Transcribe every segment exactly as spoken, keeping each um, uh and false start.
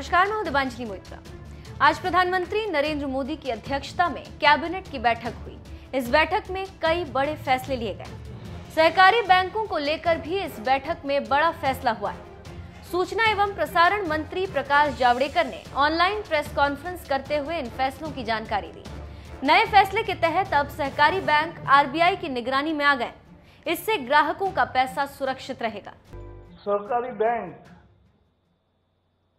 नमस्कार, मैं हूं दिबांजली मोहित्रा। आज प्रधानमंत्री नरेंद्र मोदी की अध्यक्षता में कैबिनेट की बैठक हुई। इस बैठक में कई बड़े फैसले लिए गए। सहकारी बैंकों को लेकर भी इस बैठक में बड़ा फैसला हुआ है। सूचना एवं प्रसारण मंत्री प्रकाश जावड़ेकर ने ऑनलाइन प्रेस कॉन्फ्रेंस करते हुए इन फैसलों की जानकारी दी। नए फैसले के तहत अब सहकारी बैंक आरबीआई की निगरानी में आ गए। इससे ग्राहकों का पैसा सुरक्षित रहेगा। सहकारी बैंक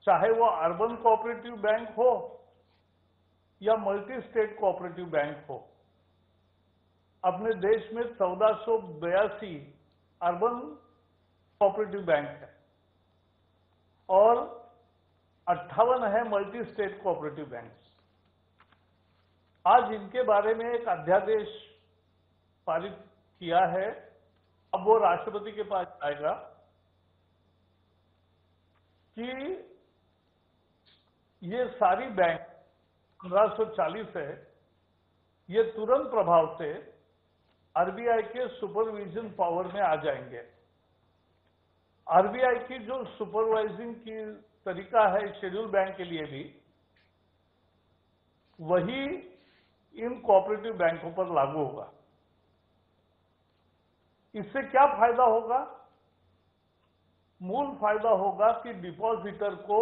चाहे वो अर्बन कोऑपरेटिव बैंक हो या मल्टी स्टेट कोऑपरेटिव बैंक हो, अपने देश में चौदह सौ बयासी अर्बन कोऑपरेटिव बैंक है और अट्ठावन है मल्टी स्टेट कोऑपरेटिव बैंक। आज इनके बारे में एक अध्यादेश पारित किया है। अब वो राष्ट्रपति के पास आएगा कि ये सारी बैंक पंद्रह सौ चालीस है, ये तुरंत प्रभाव से आरबीआई के सुपरविजन पावर में आ जाएंगे। आरबीआई की जो सुपरवाइजिंग की तरीका है शेड्यूल बैंक के लिए भी, वही इन कोऑपरेटिव बैंकों पर लागू होगा। इससे क्या फायदा होगा? मूल फायदा होगा कि डिपॉजिटर को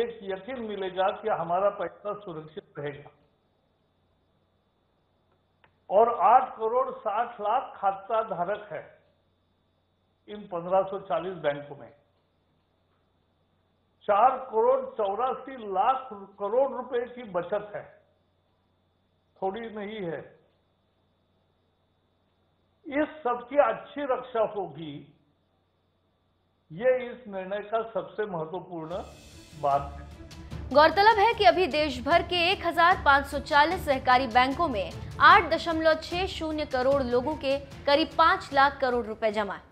एक यकीन मिलेगा कि हमारा पैसा सुरक्षित रहेगा और आठ करोड़ साठ लाख खाता धारक है इन पंद्रह सौ चालीस बैंकों में। चार करोड़ चौरासी लाख करोड़ रुपए की बचत है, थोड़ी नहीं है। इस सब की अच्छी रक्षा होगी, ये इस निर्णय का सबसे महत्वपूर्ण बात है। गौरतलब है कि अभी देश भर के एक हजार पाँच सौ चालीस सहकारी बैंकों में आठ दशमलव छह शून्य करोड़ लोगों के करीब पाँच लाख करोड़ रुपए जमा है।